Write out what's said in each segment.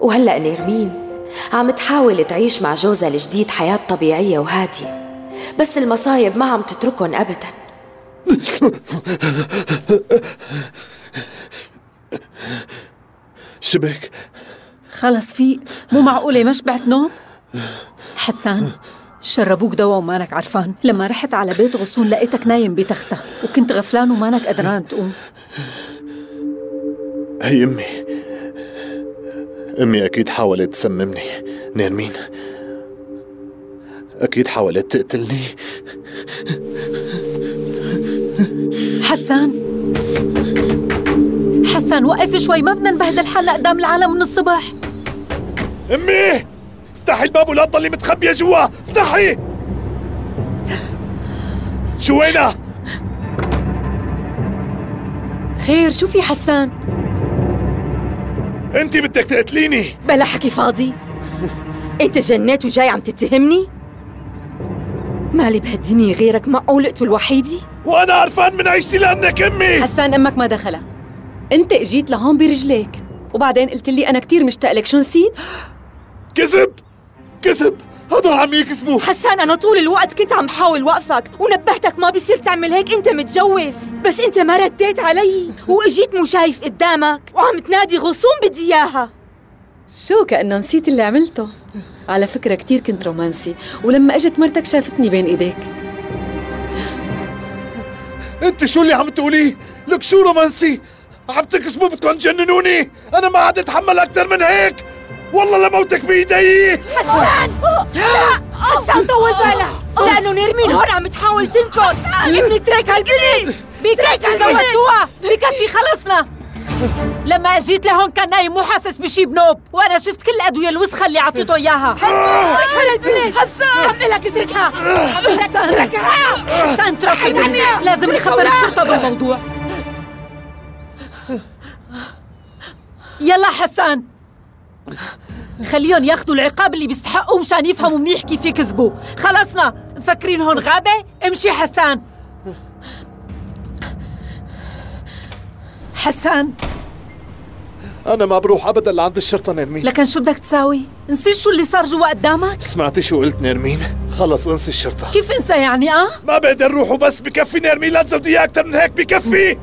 وهلأ نيرمين عم تحاول تعيش مع جوزها الجديد حياة طبيعية وهادية، بس المصايب ما عم تتركهم أبدا. شبك؟ خلص فيق، مو معقولة ما شبعت نوم؟ حسان شربوك دواء ومانك عرفان. لما رحت على بيت غصون لقيتك نايم بتختة وكنت غفلان ومانك قدران تقوم. هي أمي أكيد حاولت تسممني نيرمين، أكيد حاولت تقتلني. حسان حسان وقف شوي، ما بدنا نبهدل حالنا قدام العالم من الصبح. أمي افتحي الباب ولا تضلي متخبية جوا، افتحي. شو وينها؟ خير، شو في حسان؟ انت بدك تقتليني؟ بلا حكي فاضي، انت جنيت وجاي عم تتهمني؟ مالي بهالدنيا غيرك، معقول اقتل وحيدي؟ وانا قرفان من عيشتي لانك امي. حسان امك ما دخلها، انت اجيت لهون برجليك وبعدين قلت لي انا كثير مشتاق لك، شو نسيت؟ كذب كذب، هدول عم يكذبوا. حسان انا طول الوقت كنت عم حاول وقفك ونبهتك ما بصير تعمل هيك، انت متجوز، بس انت ما رديت علي واجيت مو شايف قدامك وعم تنادي غصون بدي اياها. شو كأنه نسيت اللي عملته؟ على فكرة كتير كنت رومانسي، ولما اجت مرتك شافتني بين ايديك. انت شو اللي عم تقوليه؟ لك شو رومانسي؟ عم تكذبوا، بدكم تجننوني، انا ما عاد اتحمل اكثر من هيك، والله لموتك بإيدي. حسان لا، حسان طول بالك لأنه نيرمين هون عم تحاول تنكر. ابني ترك هالبنت، بكفي زودتوها، بكفي خلصنا. لما اجيت لهون كان نايم مو حاسس بشي بنوب، وانا شفت كل الادويه الوسخه اللي اعطيته اياها. حسان البنت، حسان حملك اتركها، اتركها حسان، اتركها، لازم نخبر الشرطه بالموضوع. يلا حسان خليهم ياخذوا العقاب اللي بيستحقوا مشان يفهموا منيح كيف يكذبوا. خلصنا، مفكرين هون غابة؟ امشي حسان. حسان أنا ما بروح أبداً لعند الشرطة نيرمين. لكن شو بدك تساوي؟ نسيت شو اللي صار جوا قدامك؟ سمعتي شو قلت نيرمين؟ خلص انسي الشرطة. كيف انسى يعني؟ ما بقدر روح وبس، بكفي نيرمين، لا تزودي إياه أكثر من هيك، بكفي.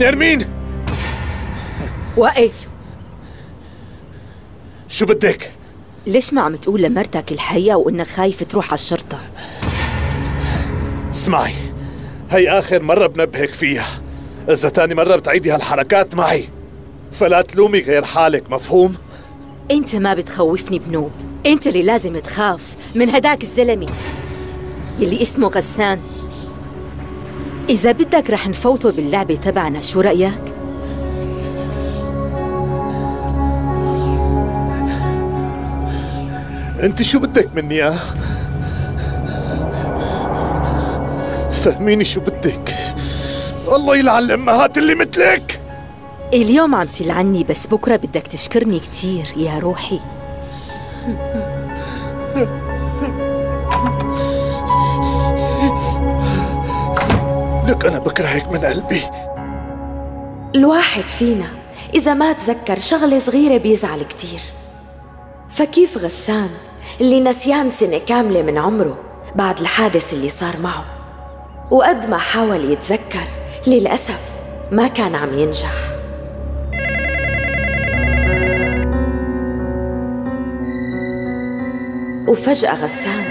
نيرمين وقف، شو بدك؟ ليش ما عم تقول لمرتك الحقيقة وإنك خايف تروح على الشرطة؟ اسمعي، هي آخر مرة بنبهك فيها، إذا تاني مرة بتعيدي هالحركات معي فلا تلومي غير حالك، مفهوم؟ أنت ما بتخوفني بنوب، أنت اللي لازم تخاف من هداك الزلمة اللي اسمه غسان. إذا بدك رح نفوته باللعبة تبعنا، شو رأيك؟ انت شو بدك مني يا اخ؟ فهميني شو بدك. الله يلعن الامهات اللي مثلك. اليوم عم تلعني بس بكره بدك تشكرني كثير يا روحي. لك انا بكرهك من قلبي. الواحد فينا اذا ما تذكر شغله صغيره بيزعل كثير، فكيف غسان اللي نسيان سنة كاملة من عمره بعد الحادث اللي صار معه، وقد ما حاول يتذكر للأسف ما كان عم ينجح. وفجأة غسان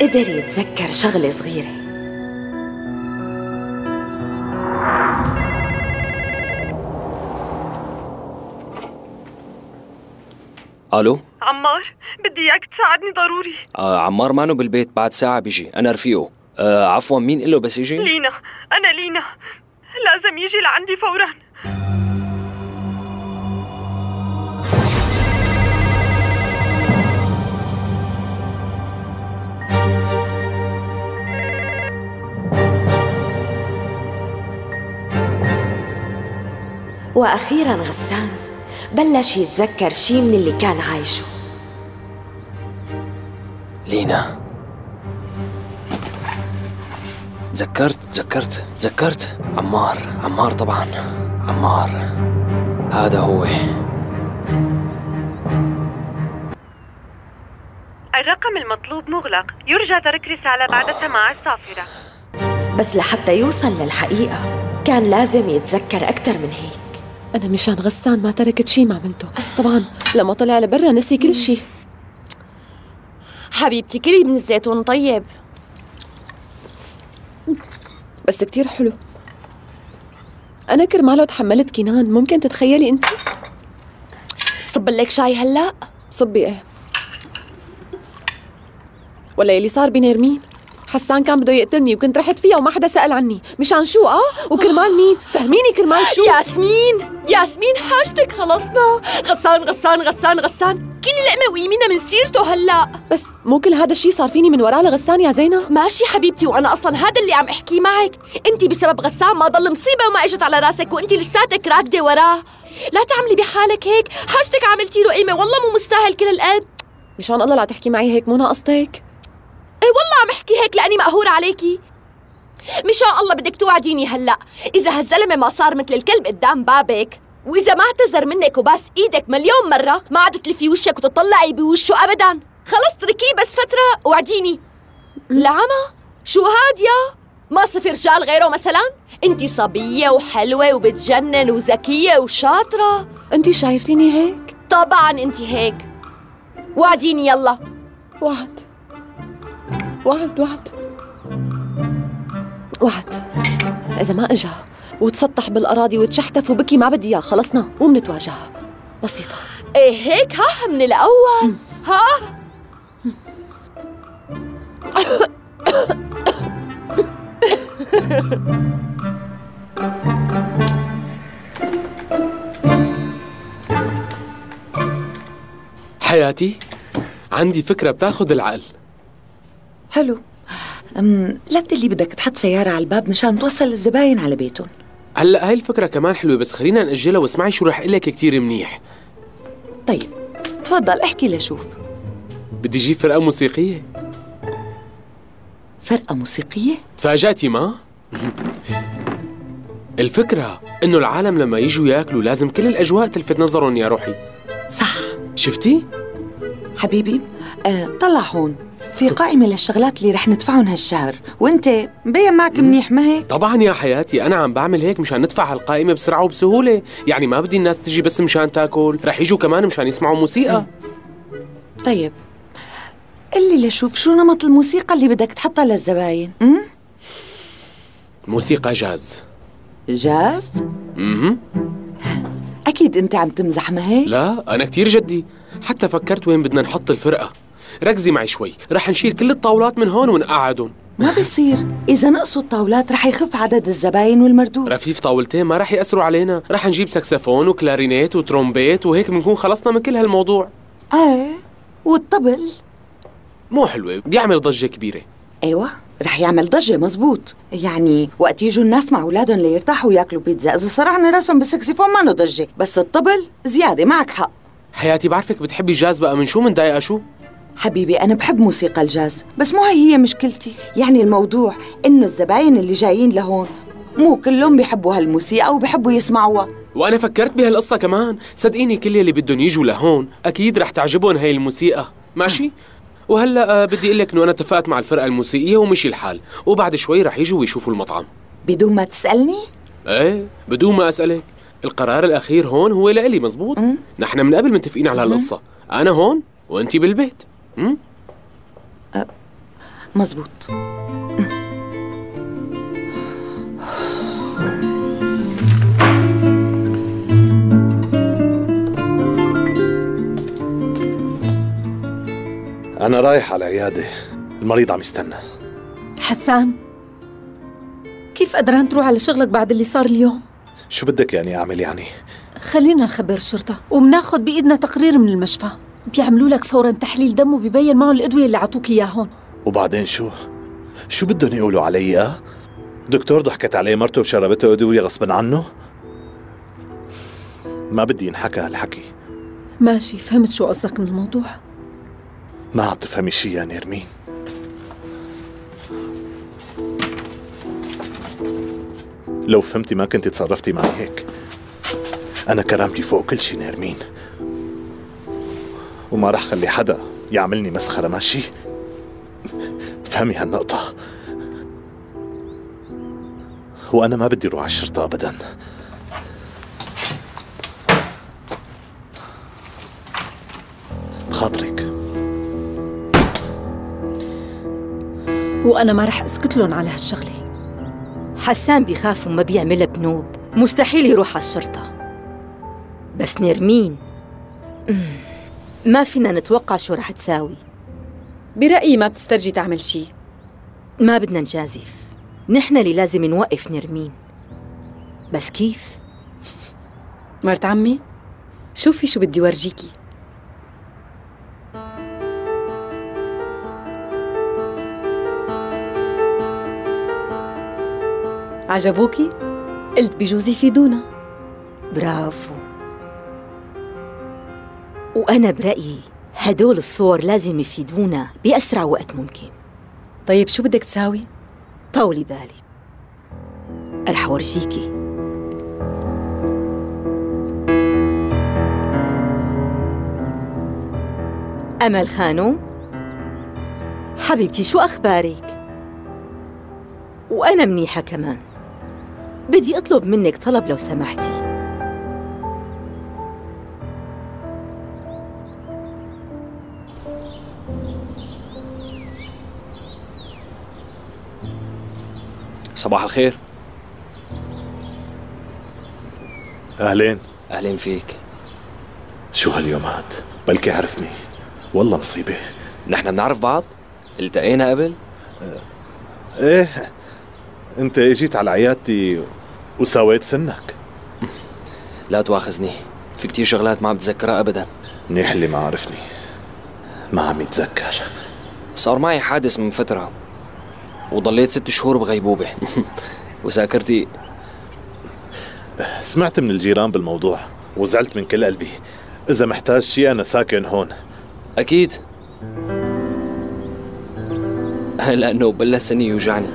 قدر يتذكر شغلة صغيرة. الو عمار، بدي اياك تساعدني ضروري. عمار مانو بالبيت، بعد ساعة بيجي، أنا رفيقه. عفوا مين قله بس يجي؟ لينا، أنا لينا، لازم يجي لعندي فورا. وأخيرا غسان بلش يتذكر شي من اللي كان عايشه. لينا تذكرت عمار. عمار طبعا، عمار هذا هو الرقم المطلوب مغلق، يرجى ترك رسالة بعد سماع الصافرة. بس لحتى يوصل للحقيقة كان لازم يتذكر أكثر من هيك. أنا مشان غسان ما تركت شي مع بنته، طبعاً لما طلع لبرا نسي كل شي. حبيبتي كلي من الزيتون طيب. بس كتير حلو. أنا كرماله تحملت كينان، ممكن تتخيلي أنت؟ صب لك شاي هلا؟ صبي إيه. ولا يلي صار بنيرمين، حسان كان بده يقتلني وكنت رحت فيها وما حدا سأل عني، مشان شو وكرمال مين؟ فهميني كرمال شو؟ ياسمين حاجتك خلصنا، غسان كل لقمة ويمينها من سيرته هلا. بس مو كل هذا الشيء صار فيني من وراه لغسان يا زينة. ماشي حبيبتي، وانا اصلا هذا اللي عم احكيه معك، انت بسبب غسان ما ضل مصيبة وما اجت على راسك، وانت لساتك راكدة وراه. لا تعملي بحالك هيك، حاجتك عملتي له قيمة، والله مو مستاهل كل هالقد. مشان الله لا تحكي معي هيك، مو ناقصتك. اي والله عم احكي هيك لاني مقهورة عليكي. مشان الله بدك توعديني هلا، إذا هالزلمة ما صار مثل الكلب قدام بابك، وإذا ما اعتذر منك وباس إيدك مليون مرة، ما عاد تلفي وشك وتطلعي بوشه أبداً، خلص اتركيه بس فترة وعديني. العمى؟ شو هادية؟ ما صفي رجال غيره مثلاً؟ أنتِ صبية وحلوة وبتجنن وذكية وشاطرة. أنتِ شايفتيني هيك؟ طبعاً أنتِ هيك. وعديني يلا. وعد إذا ما إجا وتسطح بالأراضي وتشحتف وبكي ما بدي إياه، خلصنا ومنتواجهها بسيطة. إيه هيك ها من الأول ها. حياتي عندي فكرة بتاخد العقل. حلو. لا تقلي بدك تحط سيارة على الباب مشان توصل الزباين على بيتهم. هلا هاي الفكرة كمان حلوة، بس خلينا نأجلها واسمعي شو رح اقول لك كثير منيح. طيب تفضل احكي لشوف. بدي اجيب فرقة موسيقية. فرقة موسيقية؟ تفاجأتي ما؟ الفكرة انه العالم لما يجوا ياكلوا لازم كل الاجواء تلفت نظرهم يا روحي. صح. شفتي؟ حبيبي طلع هون في قائمة للشغلات اللي رح ندفعهم هالشهر، وانت مبين معك منيح ما هيك؟ طبعا يا حياتي، أنا عم بعمل هيك مشان ندفع هالقائمة بسرعة وبسهولة، يعني ما بدي الناس تجي بس مشان تاكل، رح يجوا كمان مشان يسمعوا موسيقى. طيب قلي لشوف شو نمط الموسيقى اللي بدك تحطها للزباين؟ موسيقى جاز. جاز؟ أكيد أنت عم تمزح ما هيك؟ لا أنا كتير جدي، حتى فكرت وين بدنا نحط الفرقة. ركزي معي شوي، رح نشيل كل الطاولات من هون ونقعدهم. ما بصير، إذا نقصوا الطاولات رح يخف عدد الزباين والمردود. رفيف طاولتين ما رح يأثروا علينا، رح نجيب ساكسفون وكلارينيت وترومبيت وهيك بنكون خلصنا من كل هالموضوع. ايه والطبل مو حلوة، بيعمل ضجة كبيرة. ايوه رح يعمل ضجة مزبوط، يعني وقت يجوا الناس مع أولادهم ليرتاحوا ياكلوا بيتزا، إذا صرعنا راسهم بالساكسفون مانو ضجة، بس الطبل زيادة. معك حق حياتي، بعرفك بتحبي الجاز، بقى من شو متضايقة شو؟ حبيبي أنا بحب موسيقى الجاز، بس مو هي مشكلتي، يعني الموضوع إنه الزباين اللي جايين لهون مو كلهم بيحبوا هالموسيقى وبيحبوا يسمعوها. وأنا فكرت بهالقصة كمان، صدقيني كل يلي بدهم يجوا لهون أكيد رح تعجبهم هاي الموسيقى، ماشي؟ وهلأ بدي أقول لك إنه أنا اتفقت مع الفرقة الموسيقية ومشي الحال، وبعد شوي رح يجوا ويشوفوا المطعم. بدون ما تسألني؟ إيه بدون ما أسألك، القرار الأخير هون هو لإلي مزبوط؟ نحن من قبل متفقين على هالقصة، أنا هون وأنت بالبيت. مزبوط. أنا رايح على العيادة، المريض عم يستنى. حسان كيف قدران تروح على شغلك بعد اللي صار اليوم؟ شو بدك يعني أعمل يعني؟ خلينا نخبر الشرطة وبناخد بإيدنا تقرير من المشفى، بيعملوا لك فورا تحليل دم وبيبين معهم الادويه اللي عطوك اياهم. وبعدين شو بدهم يقولوا علي؟ دكتور ضحكت عليه مرته وشربته ادويه غصبا عنه. ما بدي ينحكى هالحكي. ماشي فهمت شو قصدك من الموضوع. ما عم تفهمي شي يا نيرمين. لو فهمتي ما كنت تصرفتي معي هيك. انا كرامتي فوق كل شي نيرمين. وما راح خلي حدا يعملني مسخرة، ماشي؟ فهمي هالنقطة. وأنا ما بدي أروح على الشرطة أبداً. بخاطرك. وأنا ما رح أسكت لهم على هالشغلة. حسان بيخاف وما بيعملها بنوب، مستحيل يروح على الشرطة. بس نيرمين ما فينا نتوقع شو رح تساوي. برأيي ما بتسترجي تعمل شيء. ما بدنا نجازف، نحن اللي لازم نوقف نيرمين. بس كيف؟ مرت عمي، شوفي شو بدي ورجيكي. عجبوكي؟ قلت بجوز يفيدونا. برافو. وأنا برأيي هدول الصور لازم يفيدونا بأسرع وقت ممكن. طيب شو بدك تساوي؟ طولي بالي، رح ورجيكي. أمل خانم حبيبتي، شو أخبارك؟ وأنا منيحة كمان. بدي أطلب منك طلب لو سمحتي. صباح الخير. أهلين. أهلين فيك. شو هاليوم هاد؟ بلكي عرفني. والله مصيبة. نحن بنعرف بعض؟ التقينا قبل؟ إيه، أنت إجيت على عيادتي وساويت سنك. لا تواخذني، في كتير شغلات ما عم بتذكرها أبداً. منيح اللي ما عرفني، ما عم يتذكر. صار معي حادث من فترة وضليت 6 شهور بغيبوبة وذاكرتي. سمعت من الجيران بالموضوع وزعلت من كل قلبي. إذا محتاج شي أنا ساكن هون. أكيد، لأنه بلا سني يوجعني.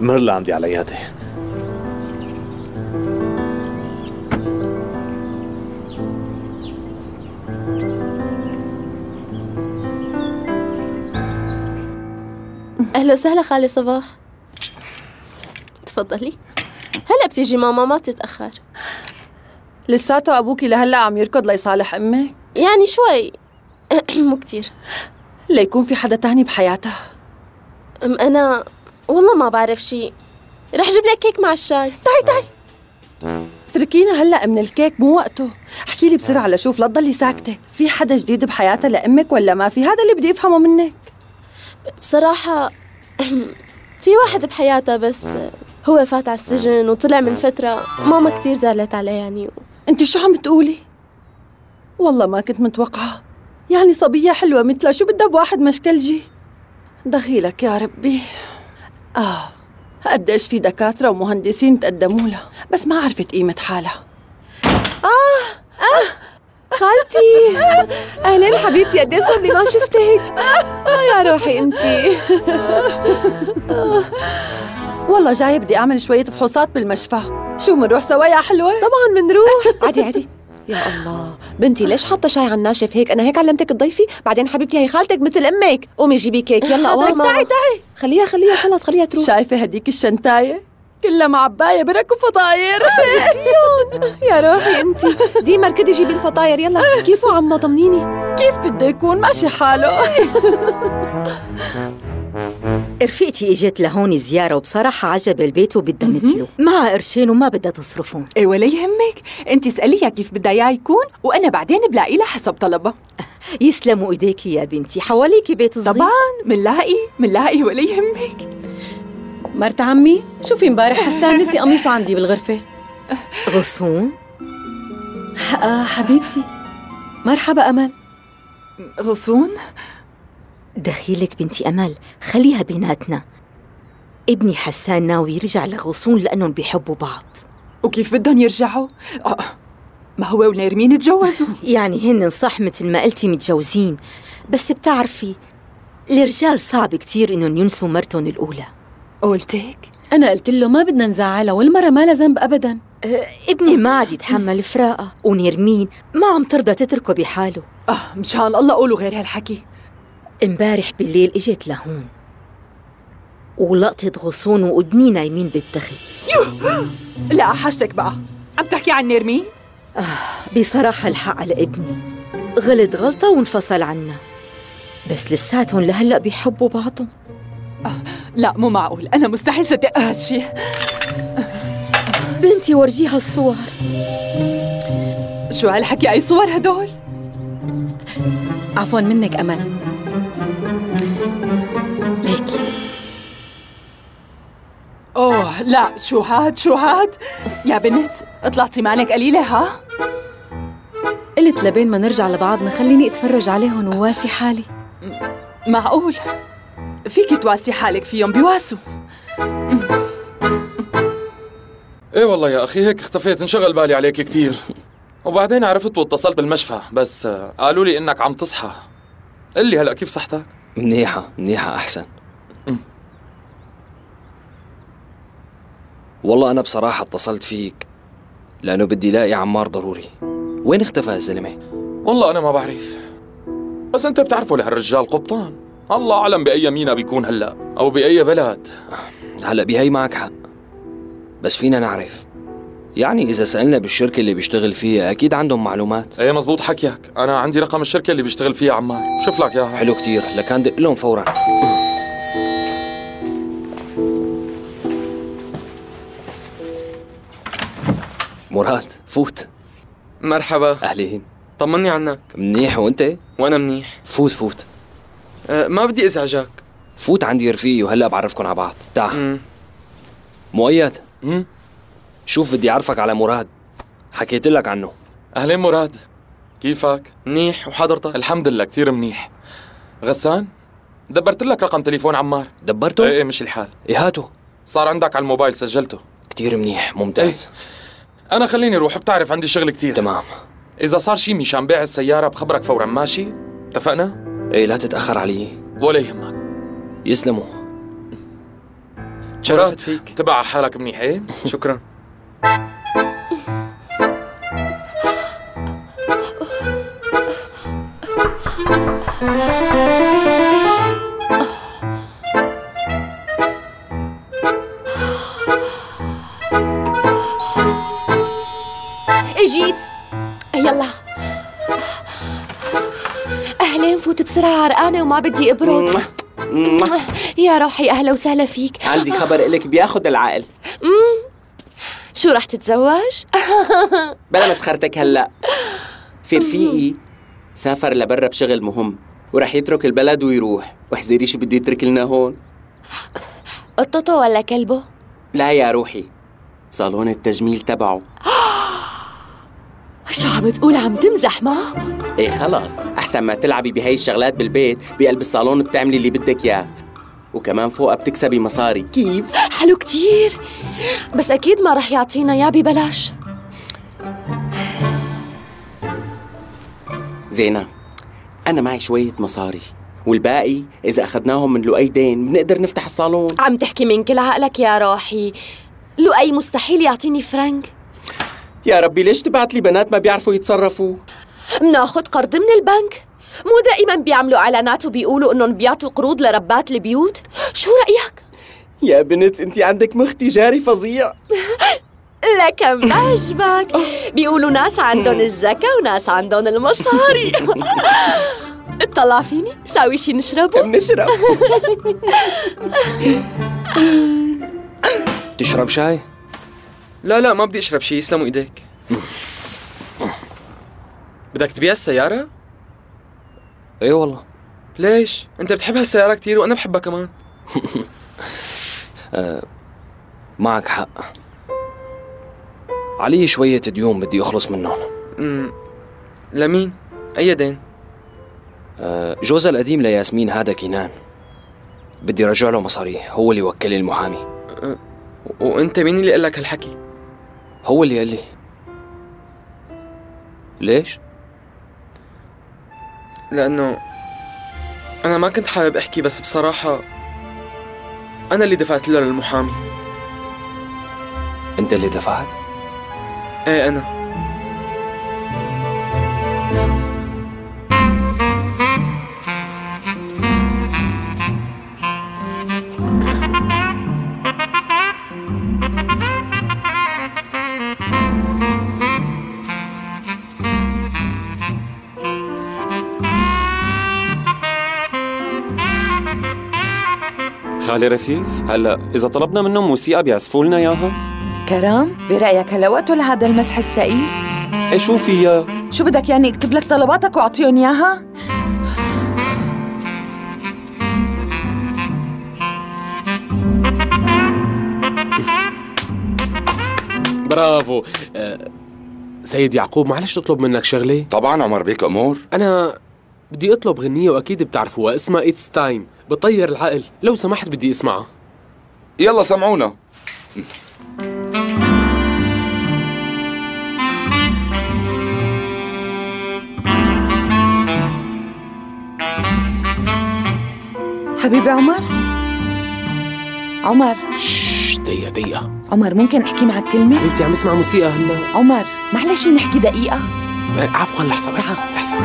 مر لعندي على العيادة. أهلا وسهلا خالي صباح. تفضلي. هلا بتيجي ماما، ما تتأخر. لساته أبوكي لهلا عم يركض ليصالح أمك؟ يعني شوي، مو كتير. ليكون في حدا تاني بحياتها. أنا والله ما بعرف شيء. رح جيب لك كيك مع الشاي. تعي تعي. اتركينا هلا من الكيك، مو وقته. احكي لي بسرعه لشوف، لا تضلي ساكته. في حدا جديد بحياتها لامك ولا ما في؟ هذا اللي بدي افهمه منك. بصراحه في واحد بحياتها، بس هو فات على السجن وطلع من فتره. ماما كثير زعلت عليه يعني. انت شو عم تقولي؟ والله ما كنت متوقعه. يعني صبيه حلوه مثلها شو بدها بواحد مشكلجي؟ دخيلك يا ربي. قديش في دكاترة ومهندسين تقدموا لها، بس ما عرفت قيمة حالها. خالتي. أهلين حبيبتي، قديش صار لي ما شفتك. يا روحي أنتي. والله جاي بدي أعمل شوية فحوصات بالمشفى. شو منروح سوا يا حلوة؟ طبعاً منروح. عادي عادي. يا الله بنتي، ليش حاطه شاي على الناشف هيك؟ انا هيك علمتك تضيفي؟ بعدين حبيبتي هي خالتك مثل امك. قومي جيبي كيك يلا. اوامر. تعي تعي. خليها خليها، خلص خليها تروح. شايفه هديك الشنتايه كلها معبايه برك وفطاير. يا روحي انتي. ديما اركدي جيبي الفطاير يلا. كيفو عمو؟ طمنيني. كيف بده يكون، ماشي حاله. رفيقتي اجت لهون زياره وبصراحه عجب البيت وبدها مثله. معها قرشين وما بدها تصرفهم. اي ولا يهمك، انت اساليها كيف بدها اياه يكون وانا بعدين بلاقي لها حسب طلبها. يسلموا ايديكي يا بنتي، حواليكي بيت صغير. طبعا منلاقي ولا يهمك. مرت عمي، شوفي امبارح حسان نسي قميصه عندي بالغرفه. غصون. حبيبتي. مرحبا امل. غصون؟ دخيلك بنتي أمل، خليها بيناتنا. ابني حسان ناوي يرجع لغصون لأنهم بيحبوا بعض. وكيف بدهم يرجعوا؟ ما هو ونيرمين تجوزوا. يعني هن صح مثل ما قلتي متجوزين، بس بتعرفي الرجال صعب كتير إنهم ينسوا مرتهم الأولى. قلتك؟ أنا قلت له ما بدنا نزعلها والمرة ما لها ذنب أبداً. ابني ما عاد يتحمل فراقة، ونيرمين ما عم ترضى تتركه بحاله. مشان الله قولوا غير هالحكي. امبارح بالليل اجت لهون ولقطت غصون وأدني نايمين بالتخت. لا حشتك بقى، عم تحكي عن نيرمين؟ بصراحة الحق على ابني، غلط غلطة وانفصل عنا، بس لساتهم لهلأ بيحبوا بعضهم. لا مو معقول، أنا مستحيل صدق هالشي. بنتي ورجيها الصور. شو هالحكي؟ أي صور هدول؟ عفوا منك أمل. ليكي. أوه لا، شو هاد شو هاد؟ يا بنت طلعتي معلك قليلة ها؟ قلت لبين ما نرجع لبعضنا خليني أتفرج عليهم وواسي حالي. معقول؟ فيكي تواسي حالك فيهم، بيواسوا. ايه والله يا اخي هيك اختفيت، انشغل بالي عليك كثير. وبعدين عرفت واتصلت بالمشفى، بس قالوا لي انك عم تصحى. قل لي هلا كيف صحتك؟ منيحة منيحة احسن. والله انا بصراحة اتصلت فيك لانه بدي الاقي عمار ضروري. وين اختفى هالزلمة؟ والله انا ما بعرف، بس انت بتعرفه لهالرجال قبطان، الله اعلم باي مينا بيكون هلا او باي بلد. هلا بهي معك حق، بس فينا نعرف يعني إذا سألنا بالشركة اللي بيشتغل فيها أكيد عندهم معلومات. إيه مزبوط حكيك، أنا عندي رقم الشركة اللي بيشتغل فيها عمار، شوف لك إياها. حلو كتير، لكان دق لهم فورا. مراد فوت. مرحبا. أهلين. طمني عنك. منيح وأنت؟ وأنا منيح. فوت فوت. ما بدي أزعجك. فوت عندي رفيقي وهلا بعرفكم على بعض، تعال. مؤيد. شوف بدي اعرفك على مراد، حكيت لك عنه. اهلين مراد، كيفك؟ منيح وحضرتك؟ الحمد لله كثير منيح. غسان دبرت لك رقم تليفون عمار. دبرته؟ ايه مش الحال. ايه هاته. صار عندك على الموبايل، سجلته. كثير منيح ممتاز. ايه. انا خليني اروح، بتعرف عندي شغل كثير. تمام. اذا صار شيء مشان بيع السيارة بخبرك فورا، ماشي؟ اتفقنا؟ ايه لا تتأخر علي. ولا يهمك. يسلموا. تشرفت فيك. تبع حالك منيح ايه؟ شكرا. اجيت. يلا. اهلين فوت، بسرعة عرقانة وما بدي ابرد. يا روحي اهلا وسهلا فيك. عندي خبر لك بياخد العقل. شو رح تتزوج؟ بلا مسخرتك. هلا في رفيقي سافر لبرا بشغل مهم ورح يترك البلد ويروح، واحذري شو بده يترك لنا هون. قطته ولا كلبه؟ لا يا روحي، صالون التجميل تبعه. شو عم تقول؟ عم تمزح؟ ما ايه خلص، احسن ما تلعبي بهي الشغلات بالبيت، بقلب الصالون بتعملي اللي بدك اياه، وكمان فوقها بتكسبي مصاري. كيف؟ حلو كتير، بس اكيد ما رح يعطينا اياه ببلاش. زينة انا معي شوية مصاري، والباقي اذا اخذناهم من لؤي دين بنقدر نفتح الصالون. عم تحكي من كل عقلك يا روحي، لؤي مستحيل يعطيني فرنك. يا ربي ليش تبعت لي بنات ما بيعرفوا يتصرفوا؟ بناخذ قرض من البنك، مو دائما بيعملوا اعلانات وبيقولوا انهم بيعطوا قروض لربات البيوت؟ شو رأيك؟ يا بنت انت عندك مخ تجاري فظيع. لكم بعجبك، بيقولوا ناس عندهم الزكا وناس عندهم المصاري. اطلع فيني، ساوي شي نشربه. بنشرب. تشرب شاي؟ لا لا ما بدي اشرب شيء، يسلموا ايديك. بدك تبيع السيارة؟ اي والله. ليش؟ انت بتحب هالسيارة كثير وانا بحبها كمان. معك حق، علي شوية ديون بدي اخلص منهم. لمين؟ اي دين؟ جوزها القديم لياسمين هذا كينان، بدي رجع له مصاريه، هو اللي وكل المحامي. وانت مين اللي قال لك هالحكي؟ هو اللي قال لي. ليش؟ لأنه أنا ما كنت حابب أحكي، بس بصراحة أنا اللي دفعت له للمحامي. أنت اللي دفعت؟ إيه أنا. خالي رفيف، هلا إذا طلبنا منهم موسيقى بيعزفوا لنا إياها؟ كرام، برأيك هلا وقته لهذا المسح الثقيل؟ إيه شو فيها؟ شو بدك يعني أكتب لك طلباتك وأعطيهم إياها؟ برافو. سيد يعقوب معلش تطلب منك شغلة؟ طبعاً عمر بيك أمور. أنا بدي أطلب غنية وأكيد بتعرفوها، اسمها إتس تايم، بطير العقل، لو سمحت بدي أسمعها. يلا سمعونا. حبيبي عمر، عمر شش، دقيقة عمر، ممكن أحكي معك كلمة؟ حبيبتي عم اسمع موسيقى هلا. عمر معلش نحكي دقيقة؟ عفوا لحظة بس، لحظة.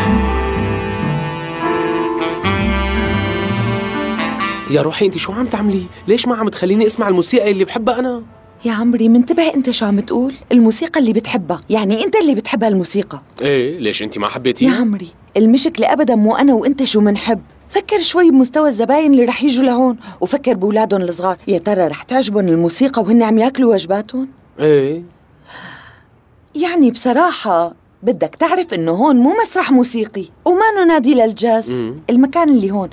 يا روحي انت شو عم تعملي؟ ليش ما عم تخليني اسمع الموسيقى اللي بحبها انا؟ يا عمري منتبه انت شو عم تقول؟ الموسيقى اللي بتحبها، يعني انت اللي بتحبها الموسيقى. ايه ليش انت ما حبيتيها؟ يا عمري المشكلة ابدا مو انا وانت شو منحب، فكر شوي بمستوى الزباين اللي رح يجوا لهون، وفكر باولادهم الصغار، يا ترى رح تعجبهم الموسيقى وهن عم ياكلوا وجباتهم؟ ايه يعني بصراحة بدك تعرف انه هون مو مسرح موسيقي وما نادي للجاز. المكان اللي هون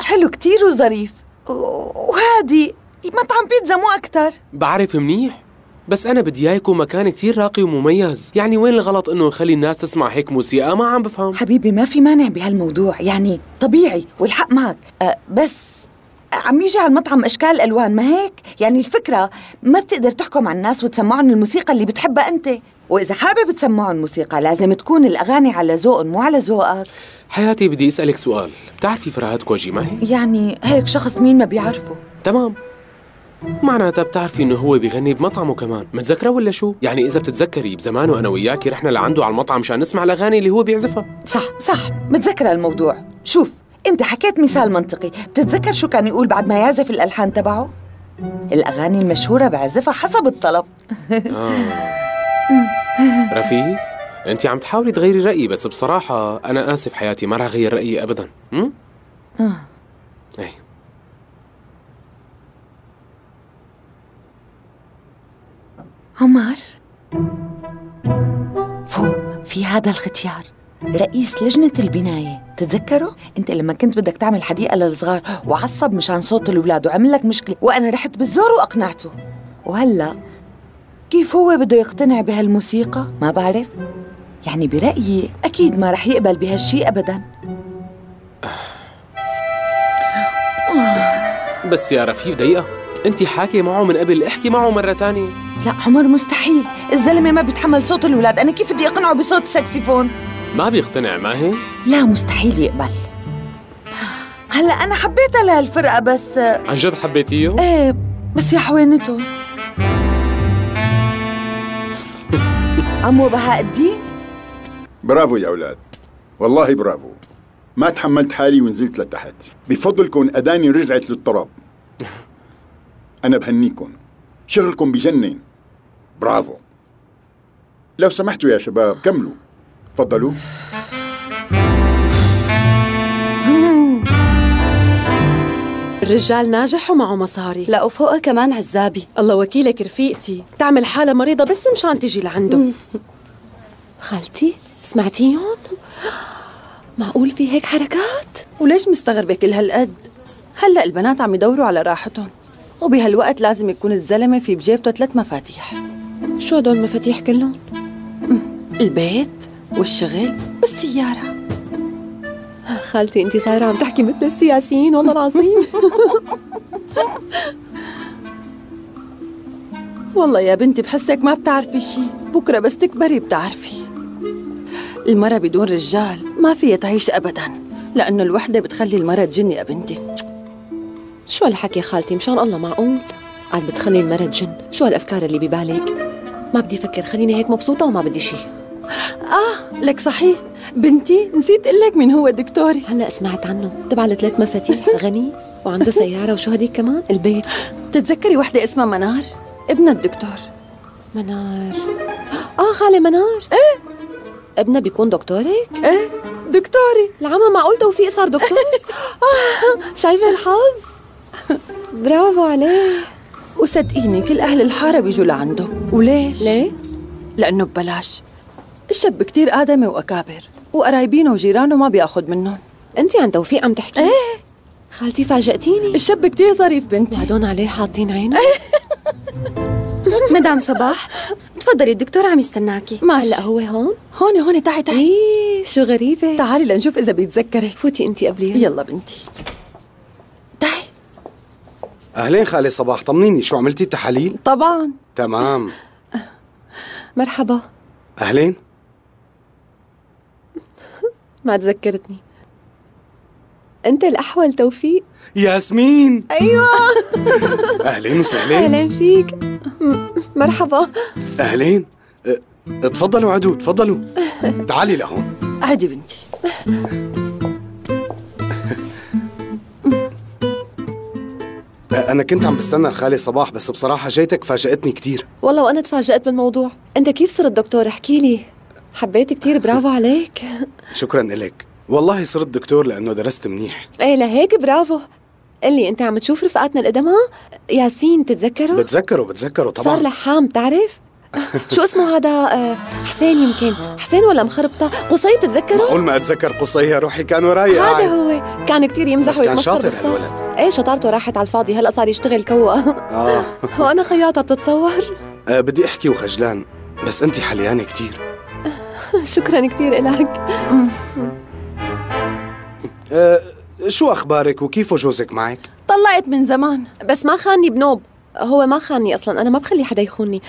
حلو كتير وظريف وهادي، مطعم بيتزا مو أكتر. بعرف منيح، بس أنا بدي إياكم مكان كتير راقي ومميز، يعني وين الغلط إنه نخلي الناس تسمع هيك موسيقى؟ ما عم بفهم حبيبي، ما في مانع بهالموضوع، يعني طبيعي والحق معك، بس عم يجي على المطعم أشكال ألوان، ما هيك؟ يعني الفكرة ما بتقدر تحكم على الناس وتسمعهم الموسيقى اللي بتحبها أنت، وإذا حابب تسمعهم موسيقى لازم تكون الأغاني على ذوقهم مو على ذوقك. حياتي بدي أسألك سؤال، بتعرفي فرهاد كوجي ما هي؟ يعني هيك شخص مين ما بيعرفه. تمام، معناتها بتعرفي إنه هو بيغني بمطعمه كمان، متذكرة ولا شو؟ يعني إذا بتتذكري بزمانه أنا وياكي رحنا لعنده على المطعم مشان نسمع الأغاني اللي هو بيعزفها. صح، متذكرة الموضوع. شوف أنت حكيت مثال منطقي، بتتذكر شو كان يقول بعد ما يعزف الألحان تبعه؟ الأغاني المشهورة بعزفها حسب الطلب. رفيف أنت عم تحاولي تغيري رأيي، بس بصراحة أنا آسف حياتي ما رح أغير رأيي أبداً. أي. عمر فوق في هذا الختيار رئيس لجنة البناية، تتذكره؟ أنت لما كنت بدك تعمل حديقة للصغار وعصب مشان صوت الأولاد وعمل لك مشكلة، وأنا رحت بالزور وأقنعته، وهلأ كيف هو بده يقتنع بهالموسيقى؟ ما بعرف، يعني برأيي أكيد ما رح يقبل بهالشي أبداً. بس يا رفيف دقيقة، أنت حاكي معه من قبل، احكي معه مرة تانية. لا عمر مستحيل، الزلمة ما بيتحمل صوت الولاد، أنا كيف بدي أقنعه بصوت ساكسفون؟ ما بيقتنع ما هي؟ لا مستحيل يقبل. هلا أنا حبيتها لهالفرقة بس. عن جد حبيتيه؟ إيه بس يا حوينته. عمو بهاء الدين برافو يا اولاد، والله برافو، ما تحملت حالي ونزلت لتحت، بفضلكم أداني رجعت للتراب. أنا بهنيكم، شغلكم بجنن، برافو. لو سمحتوا يا شباب كملوا، تفضلوا. الرجال ناجح ومعه مصاري، لا وفوقه كمان عزابي. الله وكيلك رفيقتي، بتعمل حالها مريضة بس مشان تجي لعنده. خالتي سمعتيهم؟ معقول في هيك حركات؟ وليش مستغربة كل هالقد؟ هلا البنات عم يدوروا على راحتهم، وبهالوقت لازم يكون الزلمة في بجيبته 3 مفاتيح. شو هدول المفاتيح كلهم؟ البيت والشغل والسيارة. خالتي انتي صايرة عم تحكي مثل السياسيين والله العظيم. والله يا بنتي بحسك ما بتعرفي شي، بكره بس تكبري بتعرفي. المرة بدون رجال ما فيها تعيش ابدا، لانه الوحدة بتخلي المرة تجني يا بنتي. شو هالحكي خالتي مشان الله، معقول؟ عم بتخلي المرة تجن؟ شو هالافكار اللي ببالك؟ ما بدي افكر، خليني هيك مبسوطة وما بدي شي. لك صحيح بنتي، نسيت اقول لك مين هو دكتوري. هلا سمعت عنه، تبع 3 مفاتيح، غني وعنده سيارة، وشو هديك كمان؟ البيت. بتتذكري وحدة اسمها منار؟ ابنها الدكتور. منار؟ خالة منار؟ ايه ابنها بيكون دكتورك؟ ايه دكتوري. العمى معقول توفيق صار دكتور؟ شايفة الحظ. برافو عليه. وصدقيني كل أهل الحارة بيجوا لعنده. وليش؟ ليه؟ لأنه ببلاش. الشاب كتير آدمي وأكابر، وقرايبينه وجيرانه ما بياخد منهم. أنت عن توفيق عم تحكي؟ إيه خالتي فاجأتيني. الشاب كتير ظريف بنتي، وهدول عليه حاطين عينه. مدام صباح تفضلي، الدكتور عم يستناكي. ماشي. هلا هو هون؟ هون تعي تعي. ايه شو غريبة. تعالي لنشوف إذا بيتذكرك. فوتي أنت قبليه. يلا بنتي تعي. أهلين خالي صباح، طمنيني شو عملتي التحاليل؟ طبعا تمام. مرحبا. أهلين. ما تذكرتني، أنت الأحول توفيق. ياسمين. أيوة. أهلين وسهلين. أهلين فيك. مرحبا. أهلين. تفضلوا عدو، تفضلوا. تعالي لهون. عادي بنتي. أنا كنت عم بستنى الخالي صباح، بس بصراحة جيتك فاجأتني كتير. والله وأنا تفاجأت بالموضوع. أنت كيف صرت دكتور؟ احكي لي. حبيت كتير، برافو عليك. شكراً إلك. والله صرت دكتور لأنه درست منيح. إيه لهيك برافو. قلي أنت عم تشوف رفقاتنا القدماء؟ ياسين تتذكره؟ بتذكره طبعاً. صار لحام بتعرف؟ شو اسمه هذا؟ حسين يمكن، حسين ولا مخربطة؟ قصي بتتذكره؟ معقول ما أتذكر قصي؟ يا روحي كان وراي. هذا هو كان كتير يمزح ويتمسخر. كان شاطر هالولد. إيه شطارته راحت على الفاضي، هلأ صار يشتغل كوا. وأنا خياطة بتتصور. بدي أحكي وخجلان، بس أنت حليانة كتير. شكراً كتير إلك. شو أخبارك وكيف جوزك معك؟ طلقت من زمان، بس ما خاني بنوب. هو ما خاني أصلاً، أنا ما بخلي حدا يخونني.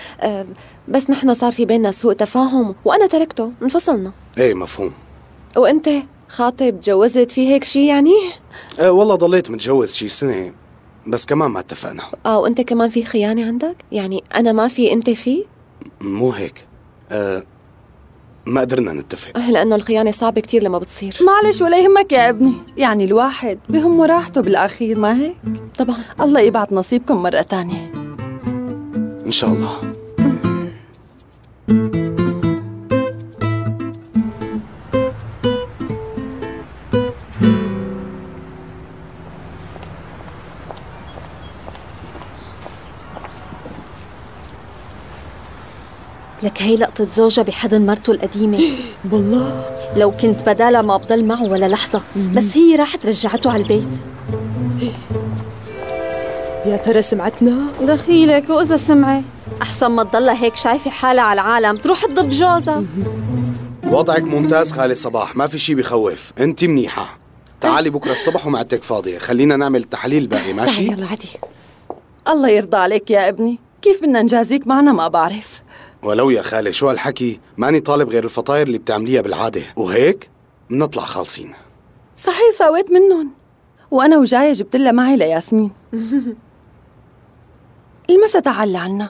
بس نحن صار في بيننا سوء تفاهم وأنا تركته، انفصلنا. إيه مفهوم. وأنت خاطب، تجوزت، في هيك شي يعني؟ والله ضليت متجوز شي سنة، بس كمان ما اتفقنا. وأنت كمان في خيانة عندك؟ يعني أنا ما في أنت في؟ مو هيك. ما قدرنا نتفق لأنه الخيانة صعبة كتير لما بتصير. معلش ولا يهمك يا ابني، يعني الواحد بهمه راحته بالأخير، ما هيك؟ طبعا. الله يبعت نصيبكم مرة تانية إن شاء الله. لك هي لقطة زوجة بحضن مرته القديمة. بالله لو كنت بدالها ما بضل معه ولا لحظة، بس هي راحت رجعته على البيت. يا ترى سمعتنا؟ دخيلك وإذا سمعت، أحسن ما تضلها هيك شايفة حالها على العالم، تروح تضب جوزها. وضعك ممتاز خالي صباح، ما في شي بخوف، أنت منيحة. تعالي بكرة الصبح ومعدتك فاضية، خلينا نعمل التحاليل الباقي. ماشي؟ يلا عادي. الله يرضى عليك يا ابني، كيف بدنا نجازيك معنا ما بعرف. ولو يا خالي، شو هالحكي؟ ماني طالب غير الفطاير اللي بتعمليها بالعادة، وهيك بنطلع خالصين. صحيح سويت منهم، وأنا وجاية جبتلها معي لياسمين. المسا تعال لعنا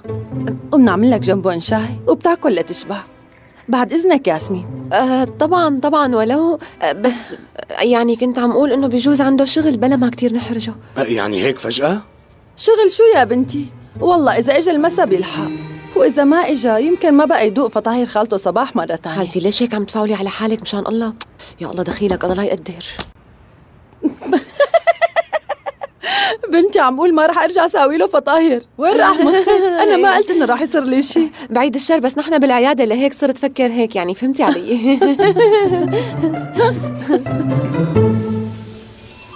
وبنعمل لك جنبهم شاي وبتاكل لتشبع. بعد إذنك ياسمين. طبعا ولو بس يعني كنت عم أقول إنه بجوز عنده شغل بلا ما كتير نحرجه. يعني هيك فجأة؟ شغل شو يا بنتي؟ والله إذا إجا المسا بيلحق، وإذا ما إجا يمكن ما بقى يدوق فطاير خالته صباح مرة تانية. خالتي ليش هيك عم تفاولي على حالك مشان الله؟ يا الله دخيلك، الله لا يقدر. بنتي عم قول ما رح أرجع ساوي له فطاير، وين راح مخي؟ أنا ما قلت إنه راح يصير لي شيء. بعيد الشر، بس نحن بالعيادة لهيك صرت فكر هيك، يعني فهمتي علي؟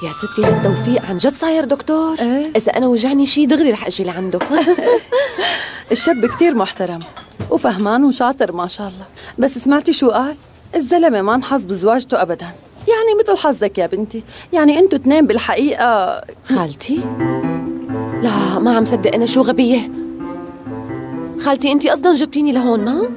يا ستي التوفيق عن جد صاير دكتور. إذا أنا وجعني شي دغري رح أجي لعنده. الشاب كتير محترم وفهمان وشاطر ما شاء الله، بس سمعتي شو قال؟ الزلمة ما انحظ بزواجته أبداً، يعني مثل حظك يا بنتي، يعني أنتوا اثنين بالحقيقة. خالتي؟ لا ما عم صدق أنا، شو غبية. خالتي أنتي قصداً جبتيني لهون ما؟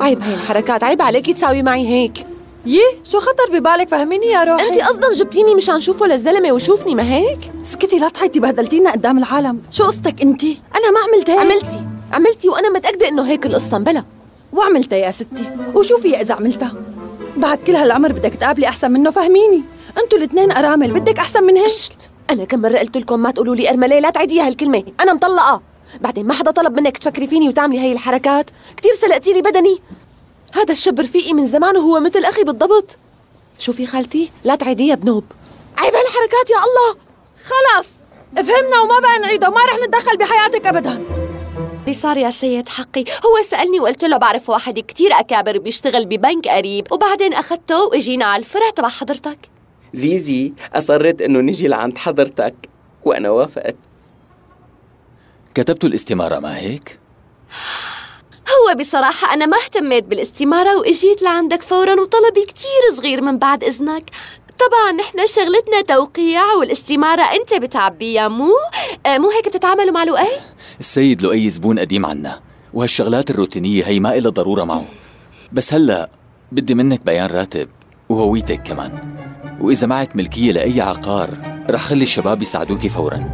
عيب هاي الحركات، عيب عليكي تساوي معي هيك. ييه شو خطر ببالك؟ فهميني يا روحي. انت قصدا جبتيني مشان شوفه للزلمه وشوفني، ما هيك؟ اسكتي لا تحيطي، بهدلتينا قدام العالم. شو قصتك انت؟ انا ما عملت هيك. عملتي وانا متاكده انه هيك القصه مبلا. وعملتها يا ستي، وشوفي اذا عملتها بعد كل هالعمر بدك تقابلي احسن منه. فهميني انتوا الاثنين ارامل، بدك احسن من هيك. انا كم مره قلت لكم ما تقولوا لي ارمله، لا تعيديها هالكلمه. انا مطلقه، بعدين ما حدا طلب منك تفكري فيني وتعملي هي الحركات. كثير سلقتيني بدني. هذا الشاب رفيقي من زمان وهو مثل أخي بالضبط. شوفي خالتي لا تعيديها بنوب، عيب هالحركات يا الله. خلاص فهمنا وما بقى نعيدها وما رح نتدخل بحياتك أبداً. اللي صار يا سيد حقي، هو سألني وقلت له بعرف واحد كتير أكابر بيشتغل ببنك قريب، وبعدين أخذته وإجينا على الفرع تبع حضرتك. زيزي أصرت إنه نجي لعند حضرتك وأنا وافقت. كتبتوا الاستمارة ما هيك؟ هو بصراحة أنا ما اهتميت بالاستمارة وإجيت لعندك فوراً وطلبي كتير صغير من بعد إذنك. طبعاً نحن شغلتنا توقيع والاستمارة أنت بتعبيها مو هيك بتتعاملوا مع لؤي؟ السيد لؤي زبون قديم عنا وهالشغلات الروتينية هي ما إلها ضرورة معه، بس هلأ بدي منك بيان راتب وهويتك كمان، وإذا معك ملكية لأي عقار رح خلي الشباب يساعدوكي فوراً.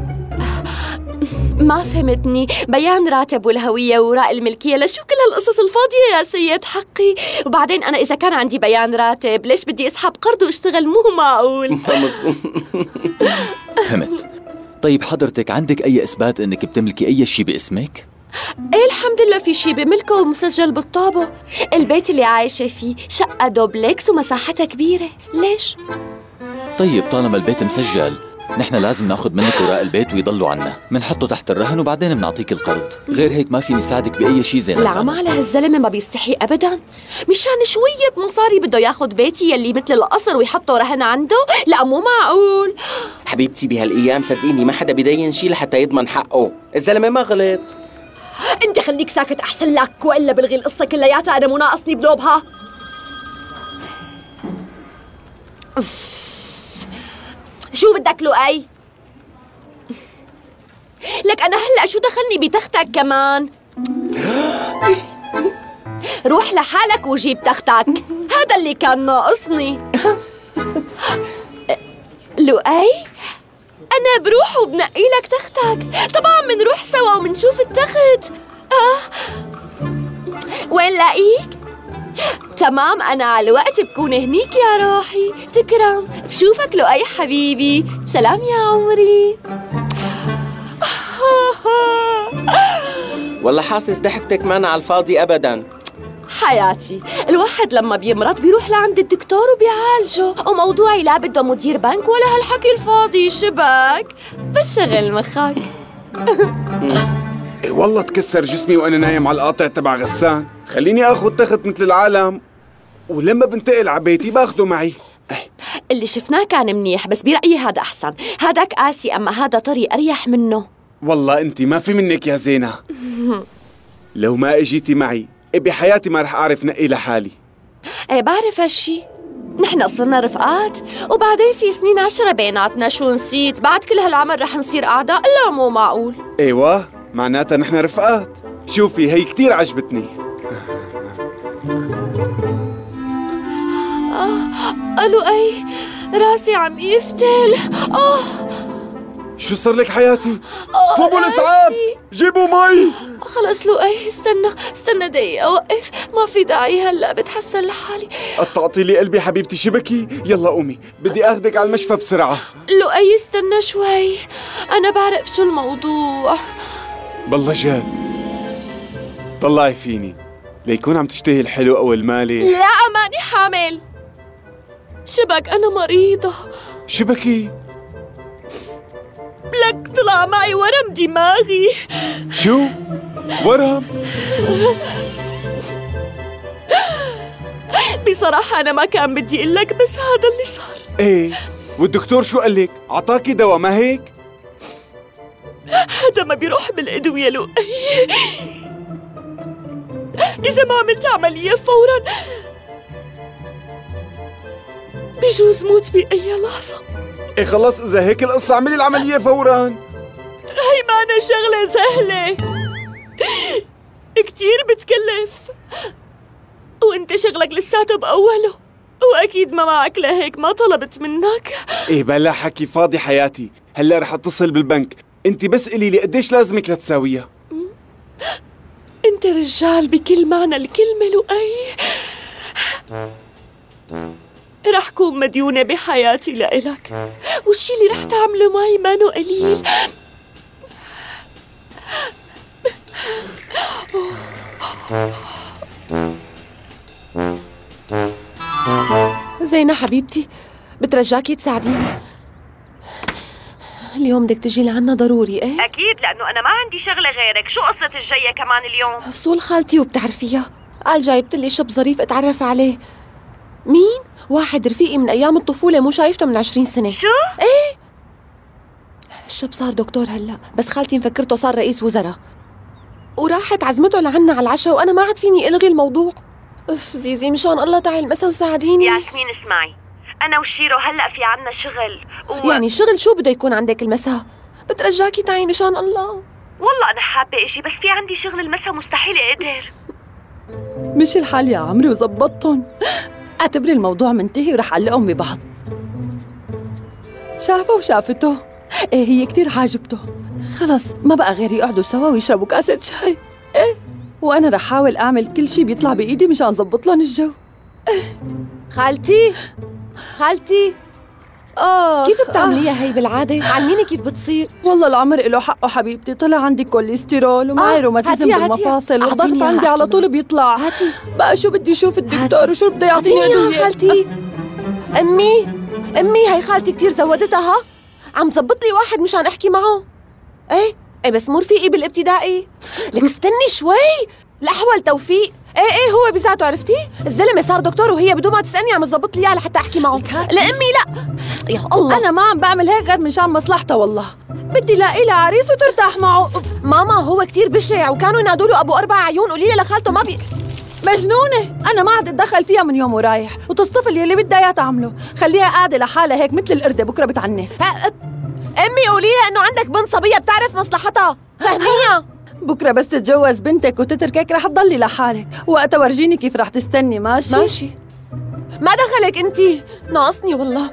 ما فهمتني، بيان راتب والهوية وراء الملكية، لشو كل هالقصص الفاضية يا سيد حقي؟ وبعدين أنا إذا كان عندي بيان راتب ليش بدي أسحب قرض وأشتغل؟ مو معقول. فهمت. طيب حضرتك عندك أي إثبات إنك بتملكي أي شيء باسمك؟ إيه الحمد لله في شيء بملكه ومسجل بالطابة، البيت اللي عايشة فيه شقة دوبلكس ومساحتها كبيرة، ليش؟ طيب طالما البيت مسجل نحن لازم ناخذ منك وراء البيت ويضلوا عنا، بنحطه تحت الرهن وبعدين بنعطيك القرض، غير هيك ما فيني ساعدك بأي شيء. زينة لا، ما على هالزلمة ما بيستحي أبداً، مشان شوية مصاري بده ياخذ بيتي يلي مثل القصر ويحطه رهن عنده، لا مو معقول. حبيبتي بهالأيام صدقيني ما حدا بيدين شيء لحتى يضمن حقه، الزلمة ما غلط. أنت خليك ساكت أحسن لك، وإلا بلغي القصة كلياتها، أنا مو ناقصني بنوبها. شو بدك لؤي؟ لك أنا هلأ شو دخلني بتختك كمان؟ روح لحالك وجيب تختك، هذا اللي كان ناقصني. لؤي؟ أنا بروح وبنقي لك تختك، طبعاً بنروح سوا وبنشوف التخت. وين لاقيك؟ تمام أنا على الوقت بكون هنيك يا روحي، تكرم، بشوفك لؤي حبيبي، سلام يا عمري. والله حاسس ضحكتك مانا على الفاضي أبداً. حياتي، الواحد لما بيمرض بيروح لعند الدكتور وبيعالجه، وموضوعي لا بده مدير بنك ولا هالحكي الفاضي، شبك؟ بس شغل مخك. إيه والله تكسر جسمي وأنا نايم على القاطع تبع غسان، خليني آخذ تخت مثل العالم، ولما بنتقل على بيتي باخده معي. اللي شفناه كان منيح، بس برأيي هذا أحسن، هذاك قاسي أما هذا طري أريح منه. والله أنت ما في منك يا زينة. لو ما إجيتي معي بحياتي ما رح أعرف نقي لحالي. إيه بعرف هالشي، نحن صرنا رفقات، وبعدين في سنين 10 بيناتنا، شو نسيت؟ بعد كل هالعمر رح نصير أعداء؟ لا مو معقول. إيوه معناتها نحن رفقات. شوفي هي كتير عجبتني. قالوا أي راسي عم يفتل. شو صار لك حياتي؟ طلبوا الإسعاف، جيبوا مي. خلص لؤي استنى دقيقة، وقف، ما في داعي هلا بتحسن لحالي. قطعتي لي قلبي حبيبتي، شبكي يلا قومي، بدي آخذك على المشفى بسرعة. لؤي استنى شوي، أنا بعرف شو الموضوع. بالله جاد، طلعي فيني، ليكون عم تشتهي الحلو أو المالح. لا أماني حامل. شبك أنا مريضة. شبكي؟ لك طلع معي ورم دماغي. شو؟ ورم؟ بصراحة أنا ما كان بدي أقول لك، بس هذا اللي صار. إيه، والدكتور شو قال لك؟ أعطاكي دواء ما هيك؟ هذا ما بيروح بالأدوية لؤي. إذا ما عملت عملية فوراً بجوز موت بأي لحظة. إيه خلاص إذا هيك القصة اعملي العملية فوراً. هي معنا شغلة سهلة، كتير بتكلف، وأنت شغلك لساته بأوله، وأكيد ما معك لهيك ما طلبت منك. إيه بلا حكي فاضي حياتي، هلا رح أتصل بالبنك، أنت بس قلي لي قديش لازمك لتساويها. أنت رجال بكل معنى الكلمة لؤي، رح كون مديونة بحياتي لإلك، والشي اللي رح تعمله معي مانو قليل. زينة حبيبتي بترجاكي تساعديني، اليوم بدك تجي لعنا ضروري ايه؟ اكيد لانه انا ما عندي شغله غيرك، شو قصة الجاية كمان اليوم؟ فصول خالتي وبتعرفيها، قال جايبت لي شب ظريف اتعرف عليه. مين؟ واحد رفيقي من ايام الطفولة مو شايفته من 20 سنة. شو؟ ايه؟ الشاب صار دكتور هلا، بس خالتي مفكرته صار رئيس وزراء. وراحت عزمته لعنا على العشاء وانا ما عاد فيني الغي الموضوع. اف زيزي مشان الله تعي المسا وساعديني. ياسمين اسمعي، أنا وشيرو هلأ في عنا شغل يعني شغل شو بده يكون عندك المساء؟ بترجاكي تعي مشان الله. والله أنا حابة إشي بس في عندي شغل المساء مستحيل أقدر. مشي الحال يا عمري وزبطتن، اعتبري الموضوع منتهي ورح علقهم ببعض. شافه وشافته، إيه هي كتير عاجبته، خلص ما بقى غير يقعدوا سوا ويشربوا كاسة شاي. إيه وأنا رح حاول أعمل كل شي بيطلع بإيدي مشان زبط لهم الجو. خالتي خالتي كيف بتعمليها هي بالعاده؟ علميني كيف بتصير. والله العمر له حقه حبيبتي، طلع عندي كوليسترول ومعي روماتيزم بالمفاصل والضغط عندي على طول بيطلع. هاتي بقى شو بدي اشوف الدكتور وشو بده يعطيني ادويه. خالتي امي هي خالتي كثير زودتها، عم تظبط لي واحد مشان احكي معه. ايه بس مو رفيقي بالابتدائي. لك استني شوي، الاحول توفيق. ايه هو بذاته عرفتيه؟ الزلمه صار دكتور وهي بدون ما تسالني عم تظبط لي اياه لحتى احكي معه. لامي لا يا الله، انا ما عم بعمل هيك غير من شان مصلحتها، والله بدي لاقي لها عريس وترتاح معه. ماما هو كثير بشع وكانوا ينادوا له ابو 4 عيون. قولي لها لخالته ما مجنونه، انا ما عاد اتدخل فيها من يوم ورايح، وتصطفل يلي بدها اياه تعمله، خليها قاعده لحالها هيك مثل القرده بكره بتعنف. امي قولي لها انه عندك بنت صبيه بتعرف مصلحتها، فهميها. بكره بس تتجوز بنتك وتتركك رح تضلي لحالك، وقتها ورجيني كيف رح تستني. ماشي ماشي، ما دخلك انتي، ناقصني والله.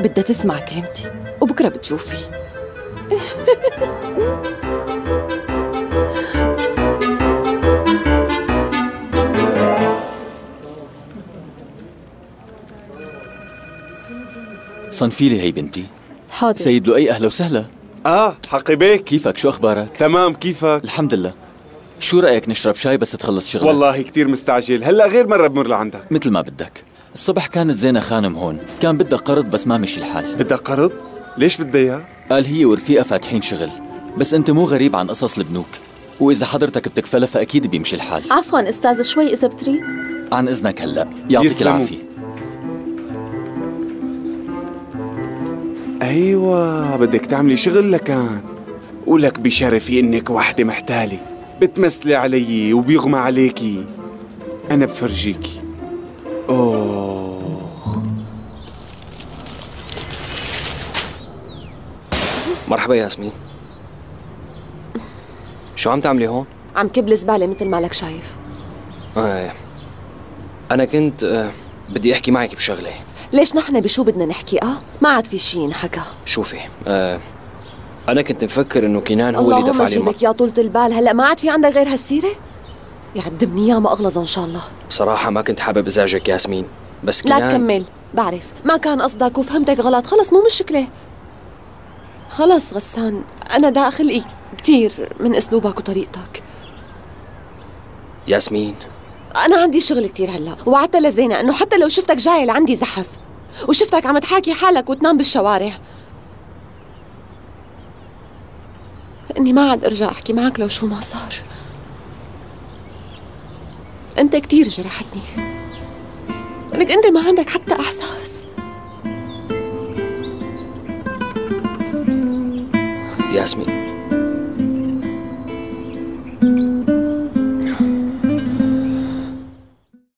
بدها تسمع كلمتي وبكره بتشوفي. صنفي لي هي بنتي. حاضر سيد لؤي، اهلا وسهلا. حقي بك. كيفك شو اخبارك؟ تمام كيفك؟ الحمد لله. شو رايك نشرب شاي بس تخلص شغلك؟ والله كثير مستعجل، هلا غير مره بمر لعندك. مثل ما بدك. الصبح كانت زينة خانم هون، كان بدها قرض بس ما مشي الحال. بدها قرض؟ ليش بدها اياه؟ قال هي ورفيقها فاتحين شغل، بس انت مو غريب عن قصص البنوك، واذا حضرتك بتكفلها فاكيد بيمشي الحال. عفوا استاذ شوي اذا بتريد. عن اذنك هلا، يعطيك العافيه. ايوه بدك تعملي شغل لكان، ولك بشرفي انك وحده محتاله بتمثلي علي وبيغمى عليكي. انا بفرجيكي. مرحبا ياسمين، شو عم تعملي هون؟ عم كبل زباله مثل ما لك شايف. انا كنت بدي احكي معك بشغله. ليش نحن بشو بدنا نحكي؟ ما عاد في شيء ينحكى. شوفي انا كنت مفكر انه كينان هو اللي دفع لي. الله يجيبك يا طولة البال، هلا ما عاد في عندك غير هالسيرة؟ يعدمني يا ما اغلظ ان شاء الله. بصراحة ما كنت حابب ازعجك ياسمين، بس كينان. لا تكمل، بعرف ما كان قصدك وفهمتك غلط، خلص مو مشكلة. خلص غسان، انا دا اخلقي كثير من اسلوبك وطريقتك. ياسمين أنا عندي شغل كتير هلا، وعدت لزينة إنه حتى لو شفتك جاية لعندي زحف، وشفتك عم تحاكي حالك وتنام بالشوارع، إني ما عاد أرجع أحكي معك لو شو ما صار. أنت كتير جرحتني، إنك أنت ما عندك حتى إحساس. ياسمين